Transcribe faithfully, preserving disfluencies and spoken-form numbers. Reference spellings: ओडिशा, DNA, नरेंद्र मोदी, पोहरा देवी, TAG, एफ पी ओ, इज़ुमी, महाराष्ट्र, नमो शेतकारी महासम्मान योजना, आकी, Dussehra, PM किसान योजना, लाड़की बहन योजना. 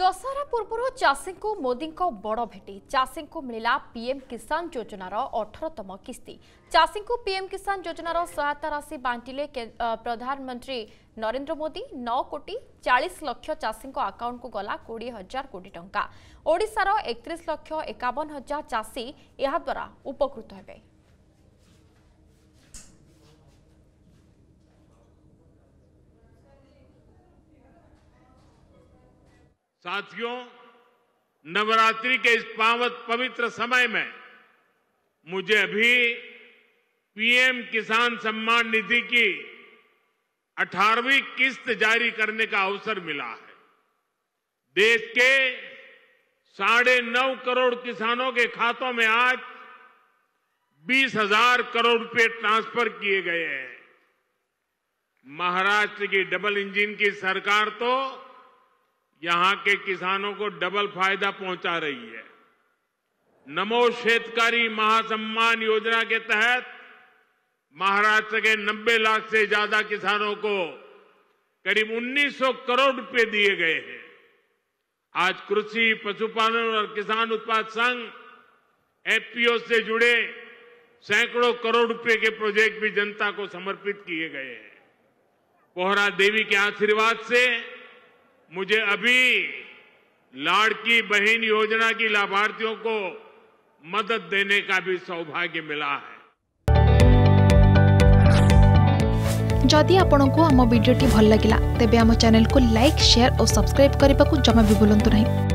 दशहरा पूर्व चाषी को मोदी को बड़ भेटी चाषी को मिला पीएम किसान योजनार अठारतम किस्ती। चाषी को पीएम किसान योजनार सहायता राशि बांटिले प्रधानमंत्री नरेंद्र मोदी। नौ कोटी चालीस लाख चाषी अकाउंट को गला कोड़े हजार कोटी टंका। ओडिशार एकतीस लाख इक्यावन हजार चाषी यह द्वारा उपकृत होबे। साथियों, नवरात्रि के इस पावन पवित्र समय में मुझे अभी पीएम किसान सम्मान निधि की अठारहवीं किस्त जारी करने का अवसर मिला है। देश के साढ़े नौ करोड़ किसानों के खातों में आज बीस हजार करोड़ रुपए ट्रांसफर किए गए हैं। महाराष्ट्र की डबल इंजन की सरकार तो यहां के किसानों को डबल फायदा पहुंचा रही है। नमो शेतकारी महासम्मान योजना के तहत महाराष्ट्र के नब्बे लाख से ज्यादा किसानों को करीब उन्नीस सौ करोड़ रुपए दिए गए हैं। आज कृषि, पशुपालन और किसान उत्पाद संघ एफ पी ओ से जुड़े सैकड़ों करोड़ रुपए के प्रोजेक्ट भी जनता को समर्पित किए गए हैं। पोहरा देवी के आशीर्वाद से मुझे अभी लाड़की बहन योजना की लाभार्थियों को मदद देने का भी सौभाग्य मिला है। जदि आपंक आम भिडी भल लगा तेब आम चैनल को लाइक, शेयर और सब्सक्राइब करने को जमा भी भूलु नहीं।